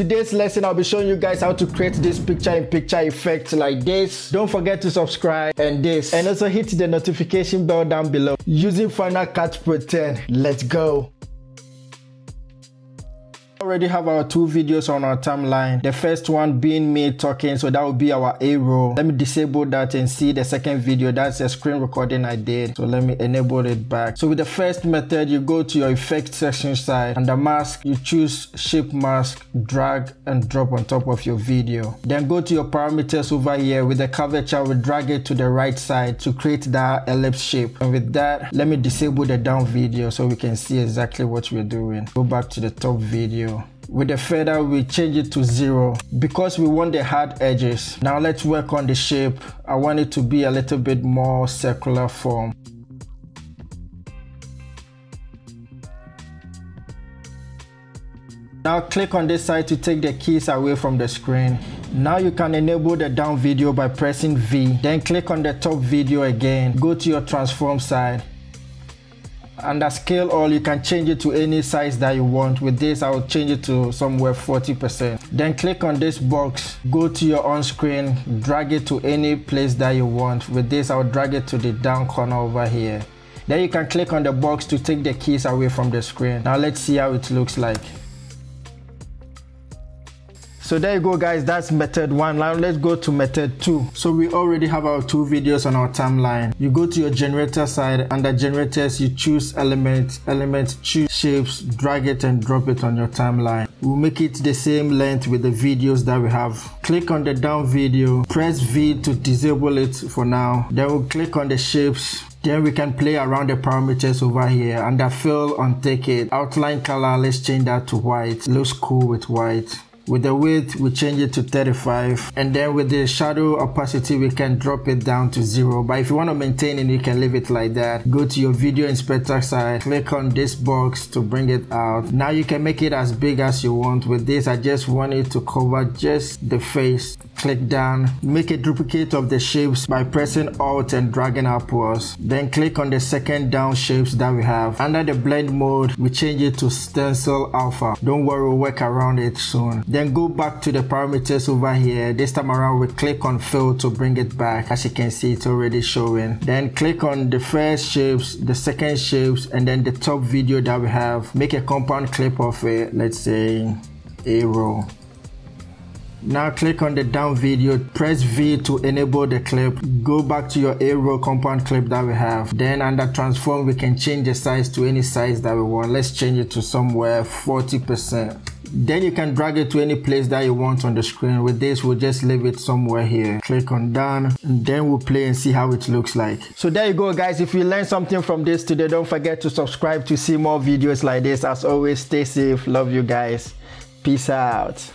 today's lesson I'll be showing you guys how to create this picture-in-picture effect like this. Don't forget to subscribe and this, and also hit the notification bell down below using Final Cut Pro X. Let's go. Already have our two videos on our timeline, the first one being me talking, so that will be our A roll. Let me disable that and see the second video. That's a screen recording I did, so let me enable it back. So with the first method, you go to your effect section side, and the mask, you choose shape mask, drag and drop on top of your video. Then go to your parameters over here. With the curvature, we drag it to the right side to create that ellipse shape. And with that, let me disable the down video so we can see exactly what we're doing. Go back to the top video. With the feather, we change it to 0 because we want the hard edges. Now let's work on the shape. I want it to be a little bit more circular form. Now click on this side to take the keys away from the screen. Now you can enable the down video by pressing V. Then click on the top video again. Go to your transform side. Under scale all, you can change it to any size that you want. With this, I will change it to somewhere 40%. Then click on this box, go to your on screen, drag it to any place that you want. With this, I will drag it to the down corner over here. Then you can click on the box to take the keys away from the screen. Now let's see how it looks like. So there you go guys, that's method 1. Now let's go to method 2. So we already have our two videos on our timeline. You go to your generator side. Under generators, you choose elements, choose shapes, drag it and drop it on your timeline. We'll make it the same length with the videos that we have. Click on the down video, press V to disable it for now. Then we'll click on the shapes. Then we can play around the parameters over here. Under fill on take it, outline color, let's change that to white. Looks cool with white. With the width, we change it to 35, and then with the shadow opacity, we can drop it down to 0. But if you want to maintain it, you can leave it like that. Go to your video inspector side, click on this box to bring it out. Now you can make it as big as you want. With this, I just want it to cover just the face. Click down, make a duplicate of the shapes by pressing Alt and dragging upwards. Then click on the second down shapes that we have. Under the blend mode, we change it to stencil alpha. Don't worry, we'll work around it soon. Then go back to the parameters over here. This time around, we click on fill to bring it back. As you can see, it's already showing. Then click on the first shapes, the second shapes, and then the top video that we have. Make a compound clip of it, let's say A roll. Now click on the down video, press V to enable the clip. Go back to your A roll compound clip that we have. Then under transform, we can change the size to any size that we want. Let's change it to somewhere 40%. Then you can drag it to any place that you want on the screen. With this, we'll just leave it somewhere here. Click on done, and then we'll play and see how it looks like. So there you go guys, if you learned something from this today, don't forget to subscribe to see more videos like this. As always, stay safe, love you guys, peace out.